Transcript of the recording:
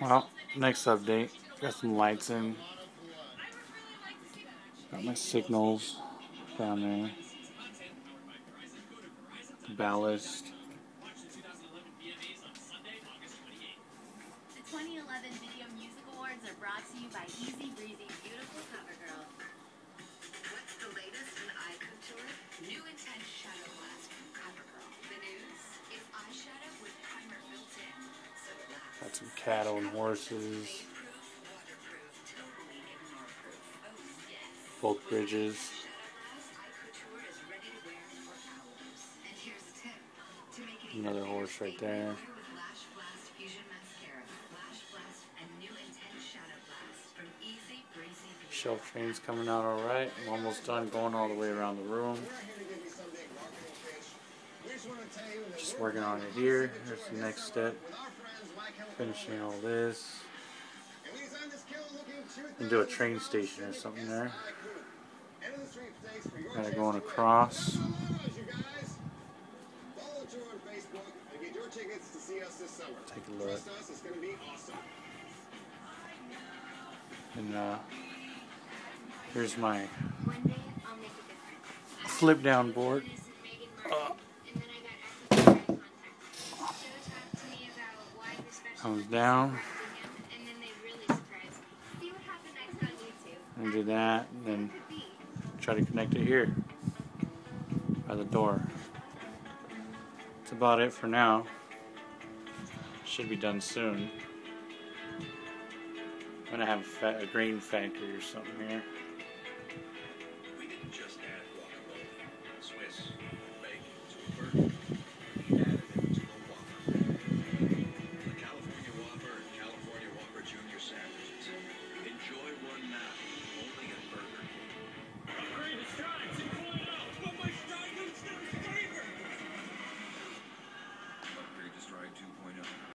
Well, next update. Got some lights in. Got my signals down there. Ballast. The 2011 Video Music Awards are brought to you by Easy Breezy Beautiful Cover Girl. What's the latest in eye contour? New Intense Shadow Mask from Cover Girl. The news is eyeshadow with primer built in. So relax. Got some cattle and horses. Folk bridges. Another horse right there. Shelftrain's coming out alright. I'm almost done going all the way around the room. Just working on it here. Here's the next step. Finishing all this. And do a train station or something there. Kinda going across. Take a look. And here's my flip down board. Comes down. And do that, and then try to connect it here by the door. That's about it for now. Should be done soon. I'm gonna have a grain factory or something here.